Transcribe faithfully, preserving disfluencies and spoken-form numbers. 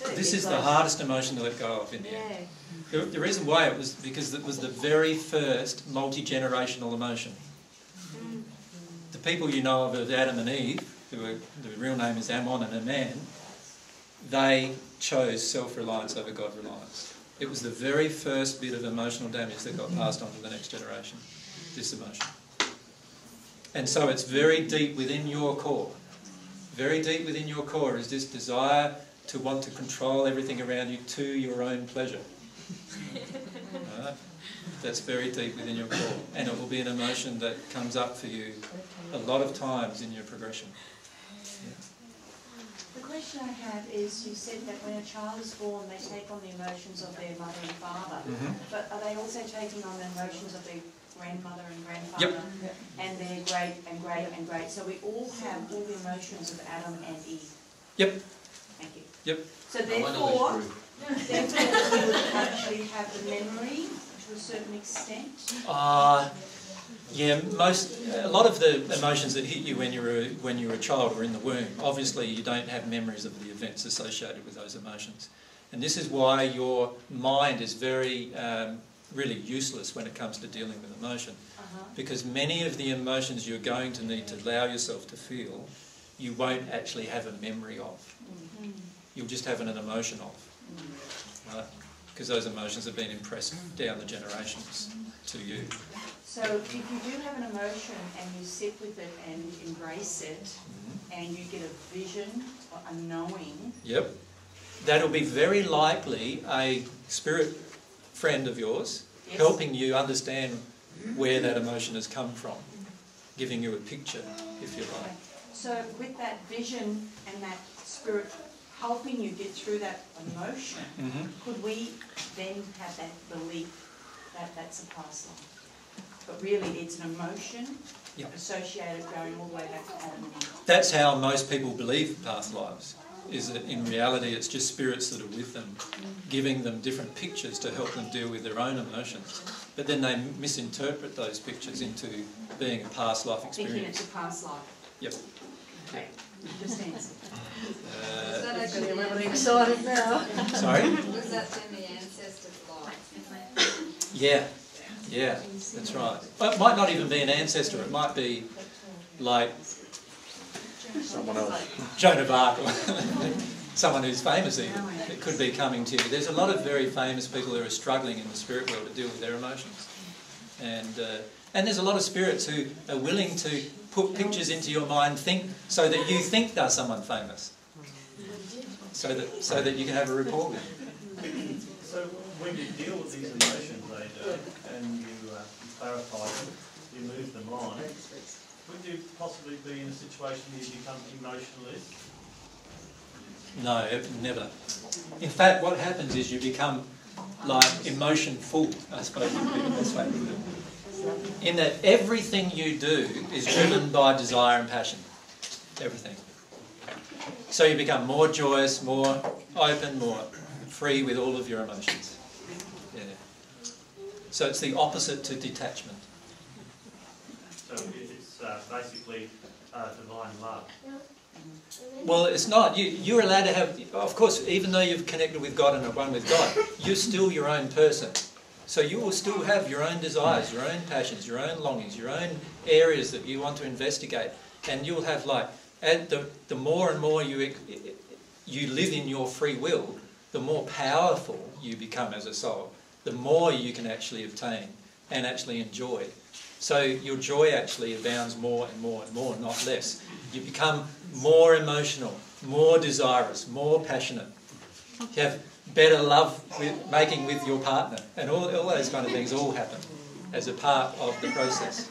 too. This is the hardest emotion to let go of in the yeah. end. The, the reason why it was because it was the very first multi-generational emotion. Mm. The people you know of as Adam and Eve, who are, the real name is Amon and Aman, they chose self-reliance over God-reliance. It was the very first bit of emotional damage that got passed on to the next generation, this emotion. And so it's very deep within your core. Very deep within your core is this desire to want to control everything around you to your own pleasure. Right? That's very deep within your core. And it will be an emotion that comes up for you a lot of times in your progression. Yeah. The question I have is, you said that when a child is born, they take on the emotions of their mother and father. Mm-hmm. But are they also taking on the emotions of their grandmother and grandfather yep. and their great and great and great? So we all have all the emotions of Adam and Eve. Yep. Thank you. Yep. So therefore, therefore we would actually have the memory to a certain extent. Uh, Yeah, most a lot of the emotions that hit you when you were when you were a child were in the womb. Obviously, you don't have memories of the events associated with those emotions, and this is why your mind is very um, really useless when it comes to dealing with emotion, uh-huh. because many of the emotions you're going to need to allow yourself to feel, you won't actually have a memory of. Mm-hmm. You'll just have an emotion of, mm-hmm. right? Because those emotions have been impressed down the generations to you. So if you do have an emotion and you sit with it and embrace it mm-hmm. and you get a vision or a knowing... Yep. That'll be very likely a spirit friend of yours yes. helping you understand where that emotion has come from, giving you a picture, if you like. Okay. So with that vision and that spirit helping you get through that emotion, mm-hmm. could we then have that belief that that's a past life? But really it's an emotion yep. associated going all the way back to Adam. That's how most people believe past lives, is that in reality it's just spirits that are with them, giving them different pictures to help them deal with their own emotions. But then they misinterpret those pictures into being a past life experience. Thinking it's a past life. Yep. Okay. Just answer. Uh, Was that actually everybody excited now? Sorry? Was that in the ancestor's life? Yeah. Yeah, that's right. Well, it might not even be an ancestor. It might be like someone else, Joan of Arc, or someone who's famous even. It could be coming to you. There's a lot of very famous people who are struggling in the spirit world to deal with their emotions, and uh, and there's a lot of spirits who are willing to put pictures into your mind, think so that you think they're someone famous, so that so that you can have a rapport with them. So when you deal with these emotions, they do. And you, uh, you clarify them, you move them on, would you possibly be in a situation where you become emotionless? No, never. In fact, what happens is you become, like, emotion-full, I suppose would be the best way to put it. In that everything you do is driven by desire and passion. Everything. So you become more joyous, more open, more free with all of your emotions. Yeah. So it's the opposite to detachment. So it's uh, basically uh, divine love. Well, it's not. You, you're allowed to have... Of course, even though you've connected with God and are one with God, you're still your own person. So you will still have your own desires, your own passions, your own longings, your own areas that you want to investigate. And you'll have like... And the, the more and more you, you live in your free will, the more powerful you become as a soul. The more you can actually obtain and actually enjoy. So your joy actually abounds more and more and more, not less. You become more emotional, more desirous, more passionate. You have better love with, making with your partner. And all, all those kind of things all happen as a part of the process.